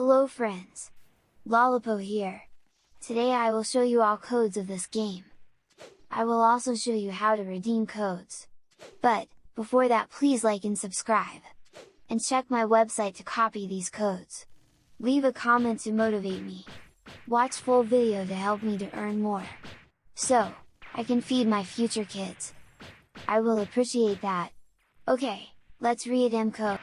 Hello friends! LoLoPo here! Today I will show you all codes of this game. I will also show you how to redeem codes. But, before that please like and subscribe. And check my website to copy these codes. Leave a comment to motivate me. Watch full video to help me to earn more, so I can feed my future kids. I will appreciate that. Okay, let's redeem code.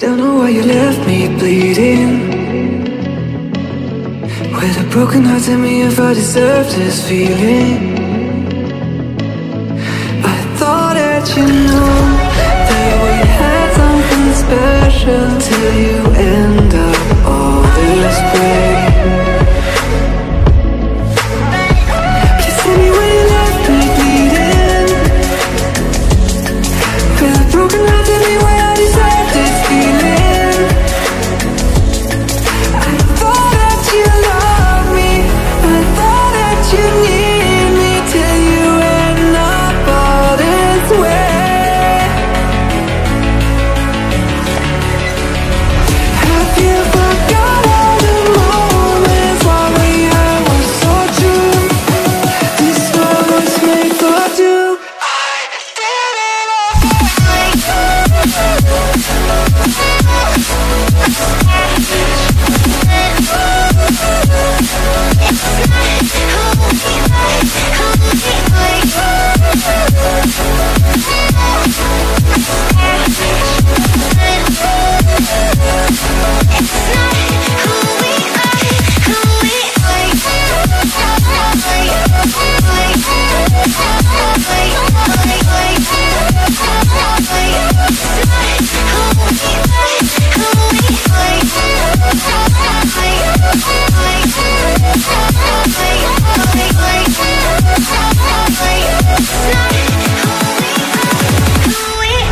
Don't know why you left me bleeding, with a broken heart. Tell me if I deserve this feeling. I thought that you knew that we had something special till you end up all this way. Please tell me why you left me bleeding, with a broken heart. Tell me why I deserve this feeling. It's not who we are.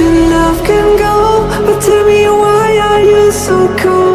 your love can go, but tell me why are you so cold?